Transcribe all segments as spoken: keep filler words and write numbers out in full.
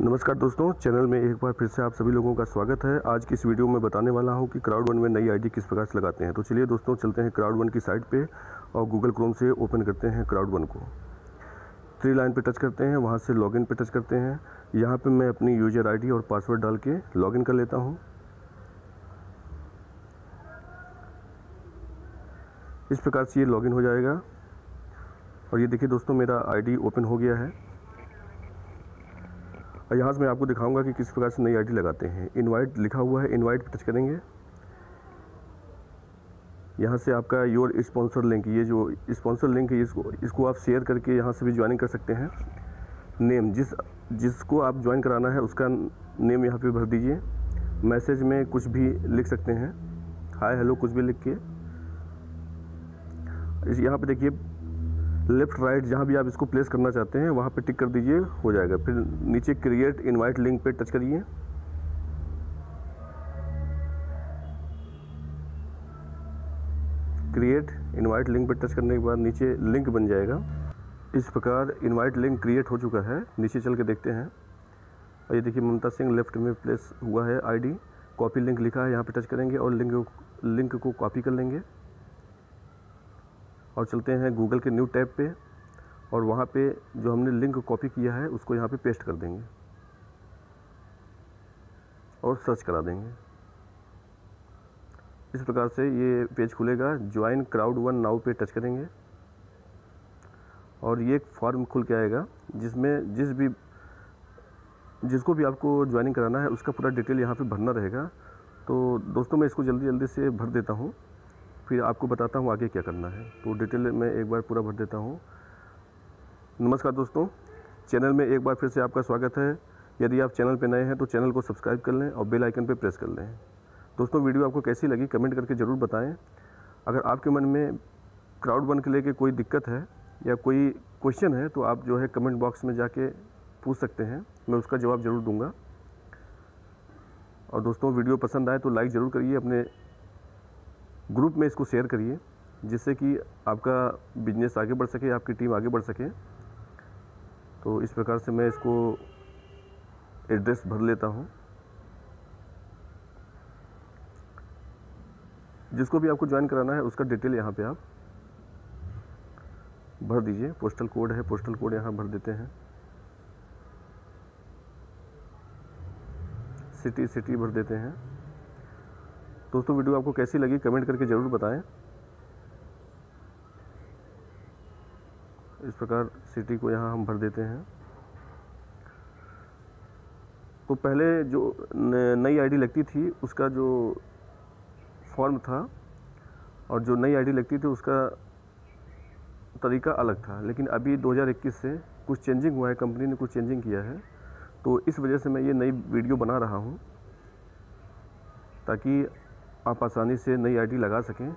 नमस्कार दोस्तों, चैनल में एक बार फिर से आप सभी लोगों का स्वागत है। आज की इस वीडियो में बताने वाला हूं कि क्राउड वन में नई आईडी किस प्रकार से लगाते हैं। तो चलिए दोस्तों, चलते हैं क्राउड वन की साइट पे और गूगल क्रोम से ओपन करते हैं क्राउड वन को। थ्री लाइन पे टच करते हैं, वहां से लॉगिन पे टच करते हैं। यहाँ पर मैं अपनी यूजर आई डी और पासवर्ड डाल के लॉगिन कर लेता हूँ। इस प्रकार से ये लॉगिन हो जाएगा और ये देखिए दोस्तों, मेरा आई डी ओपन हो गया है। और यहाँ से मैं आपको दिखाऊंगा कि किस प्रकार से नई आईडी लगाते हैं। इनवाइट लिखा हुआ है, इनवाइट पे टच करेंगे। यहाँ से आपका योर स्पॉन्सर लिंक, ये जो स्पॉन्सर लिंक है इसको इसको आप शेयर करके यहाँ से भी ज्वाइन कर सकते हैं। नेम, जिस जिसको आप ज्वाइन कराना है उसका नेम यहाँ पे भर दीजिए। मैसेज में कुछ भी लिख सकते हैं, हाय हेलो कुछ भी लिख के। यहाँ पर देखिए लेफ़्ट राइट जहाँ भी आप इसको प्लेस करना चाहते हैं वहाँ पे टिक कर दीजिए, हो जाएगा। फिर नीचे क्रिएट इनवाइट लिंक पे टच करिए। क्रिएट इनवाइट लिंक पे टच करने के बाद नीचे लिंक बन जाएगा। इस प्रकार इनवाइट लिंक क्रिएट हो चुका है। नीचे चल के देखते हैं, ये देखिए ममता सिंह लेफ्ट में प्लेस हुआ है आईडी। कॉपी लिंक लिखा है, यहाँ पे टच करेंगे और लिंक लिंक को कॉपी कर लेंगे। और चलते हैं गूगल के न्यू टैब पे और वहाँ पे जो हमने लिंक कॉपी किया है उसको यहाँ पे पेस्ट कर देंगे और सर्च करा देंगे। इस प्रकार से ये पेज खुलेगा। ज्वाइन क्राउड वन नाउ पे टच करेंगे और ये एक फॉर्म खुल के आएगा जिसमें जिस भी जिसको भी आपको ज्वाइनिंग कराना है उसका पूरा डिटेल यहाँ पे भरना रहेगा। तो दोस्तों, मैं इसको जल्दी जल्दी से भर देता हूँ, फिर आपको बताता हूँ आगे क्या करना है। तो डिटेल में एक बार पूरा भर देता हूँ। नमस्कार दोस्तों, चैनल में एक बार फिर से आपका स्वागत है। यदि आप चैनल पर नए हैं तो चैनल को सब्सक्राइब कर लें और बेल आइकन पर प्रेस कर लें। दोस्तों, वीडियो आपको कैसी लगी कमेंट करके ज़रूर बताएं। अगर आपके मन में क्राउड वन के लेके कोई दिक्कत है या कोई क्वेश्चन है तो आप जो है कमेंट बॉक्स में जाके पूछ सकते हैं, मैं उसका जवाब ज़रूर दूँगा। और दोस्तों, वीडियो पसंद आए तो लाइक ज़रूर करिए, अपने ग्रुप में इसको शेयर करिए जिससे कि आपका बिजनेस आगे बढ़ सके, आपकी टीम आगे बढ़ सके। तो इस प्रकार से मैं इसको एड्रेस भर लेता हूँ। जिसको भी आपको ज्वाइन कराना है उसका डिटेल यहाँ पे आप भर दीजिए। पोस्टल कोड है, पोस्टल कोड यहाँ भर देते हैं। सिटी सिटी भर देते हैं। दोस्तों, वीडियो आपको कैसी लगी कमेंट करके ज़रूर बताएं। इस प्रकार सिटी को यहाँ हम भर देते हैं। तो पहले जो नई आईडी लगती थी उसका जो फॉर्म था और जो नई आईडी लगती थी उसका तरीका अलग था, लेकिन अभी दो हज़ार इक्कीस से कुछ चेंजिंग हुआ है, कंपनी ने कुछ चेंजिंग किया है। तो इस वजह से मैं ये नई वीडियो बना रहा हूँ ताकि आप आसानी से नई आईडी लगा सकें।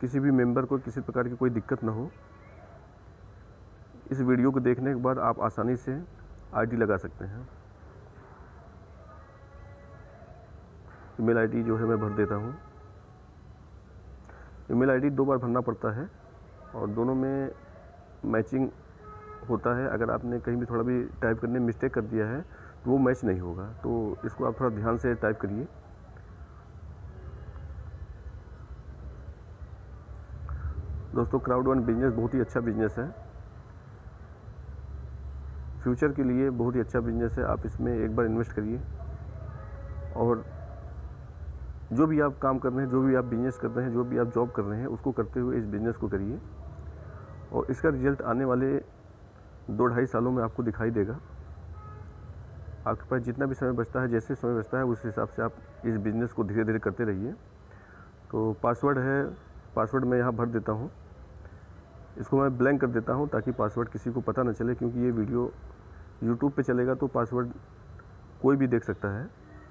किसी भी मेंबर को किसी प्रकार की कोई दिक्कत ना हो। इस वीडियो को देखने के बाद आप आसानी से आईडी लगा सकते हैं। ईमेल आईडी जो है मैं भर देता हूँ। ईमेल आईडी दो बार भरना पड़ता है और दोनों में मैचिंग होता है। अगर आपने कहीं भी थोड़ा भी टाइप करने में मिस्टेक कर दिया है तो वो मैच नहीं होगा। तो इसको आप थोड़ा ध्यान से टाइप करिए। दोस्तों, क्राउड वन बिजनेस बहुत ही अच्छा बिजनेस है, फ्यूचर के लिए बहुत ही अच्छा बिजनेस है। आप इसमें एक बार इन्वेस्ट करिए और जो भी आप काम कर रहे हैं, जो भी आप बिजनेस कर रहे हैं, जो भी आप जॉब कर रहे हैं उसको करते हुए इस बिज़नेस को करिए और इसका रिजल्ट आने वाले दो ढाई सालों में आपको दिखाई देगा। आपके पास जितना भी समय बचता है, जैसे समय बचता है उस हिसाब से आप इस बिज़नेस को धीरे धीरे करते रहिए। तो पासवर्ड है, पासवर्ड मैं यहाँ भर देता हूँ। इसको मैं ब्लैंक कर देता हूँ ताकि पासवर्ड किसी को पता ना चले, क्योंकि ये वीडियो यूट्यूब पे चलेगा तो पासवर्ड कोई भी देख सकता है।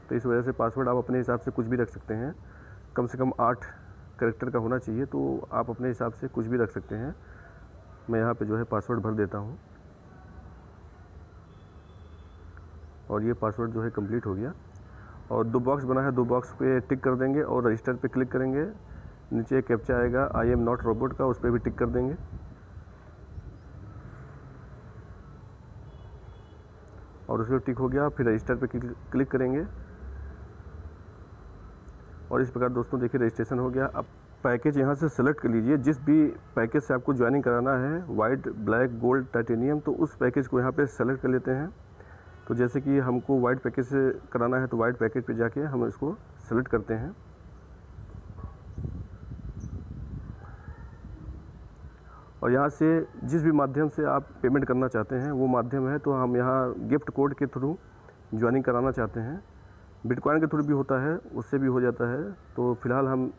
तो इस वजह से पासवर्ड आप अपने हिसाब से कुछ भी रख सकते हैं। कम से कम आठ कैरेक्टर का होना चाहिए, तो आप अपने हिसाब से कुछ भी रख सकते हैं। मैं यहाँ पर जो है पासवर्ड भर देता हूँ और ये पासवर्ड जो है कंप्लीट हो गया। और दो बॉक्स बना है, दो बॉक्स पे टिक कर देंगे और रजिस्टर पे क्लिक करेंगे। नीचे एक कैप्चा आएगा आई एम नॉट रोबोट का, उस पर भी टिक कर देंगे। और उसमें टिक हो गया, फिर रजिस्टर पे क्लिक करेंगे और इस प्रकार दोस्तों देखिए रजिस्ट्रेशन हो गया। अब पैकेज यहाँ से सेलेक्ट कर लीजिए, जिस भी पैकेज से आपको ज्वाइनिंग कराना है, वाइट, ब्लैक, गोल्ड, टाइटेनियम, तो उस पैकेज को यहाँ पे सेलेक्ट कर लेते हैं। तो जैसे कि हमको वाइट पैकेज से कराना है तो वाइट पैकेज पे जाके हम इसको सेलेक्ट करते हैं और यहाँ से जिस भी माध्यम से आप पेमेंट करना चाहते हैं वो माध्यम है। तो हम यहाँ गिफ्ट कोड के थ्रू ज्वाइनिंग कराना चाहते हैं, बिटकॉइन के थ्रू भी होता है, उससे भी हो जाता है। तो फिलहाल हम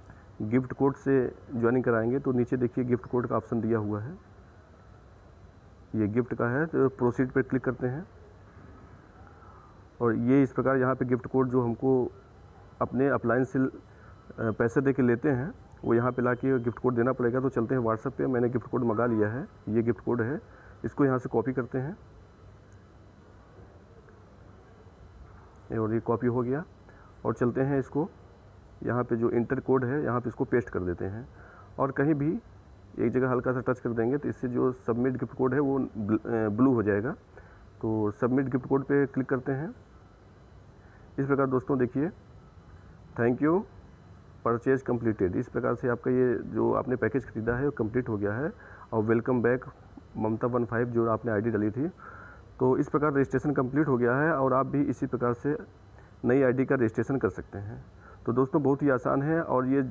गिफ्ट कोड से ज्वाइनिंग कराएंगे। तो नीचे देखिए गिफ्ट कोड का ऑप्शन दिया हुआ है, ये गिफ्ट का है, तो प्रोसीड पर क्लिक करते हैं और ये इस प्रकार यहाँ पे गिफ्ट कोड जो हमको अपने अपलाइन से पैसे दे के लेते हैं वो यहाँ पे लाके गिफ्ट कोड देना पड़ेगा। तो चलते हैं व्हाट्सएप पे, मैंने गिफ्ट कोड मंगा लिया है, ये गिफ्ट कोड है, इसको यहाँ से कॉपी करते हैं और ये कॉपी हो गया। और चलते हैं इसको यहाँ पे जो इंटर कोड है यहाँ पे इसको पेस्ट कर देते हैं और कहीं भी एक जगह हल्का सा टच कर देंगे तो इससे जो सबमिट गिफ्ट कोड है वो ब्लू हो जाएगा। तो सबमिट गिफ्ट कोड पे क्लिक करते हैं। इस प्रकार दोस्तों देखिए थैंक यू, परचेज कंप्लीटेड, इस प्रकार से आपका ये जो आपने पैकेज खरीदा है वो कंप्लीट हो गया है। और welcome back Mamta one five जो आपने आईडी डाली थी, तो इस प्रकार रजिस्ट्रेशन कंप्लीट हो गया है और आप भी इसी प्रकार से नई आईडी का रजिस्ट्रेशन कर सकते हैं। तो दोस्तों बहुत ही आसान है और ये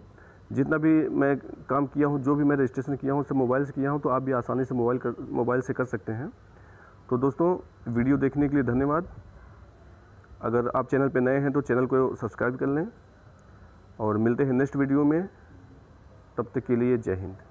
जितना भी मैं काम किया हूँ, जो भी मैं रजिस्ट्रेशन किया हूँ सब मोबाइल से किया हूँ, तो आप भी आसानी से मोबाइल कर मोबाइल से कर सकते हैं। तो दोस्तों वीडियो देखने के लिए धन्यवाद। अगर आप चैनल पे नए हैं तो चैनल को सब्सक्राइब कर लें और मिलते हैं नेक्स्ट वीडियो में। तब तक के लिए जय हिंद।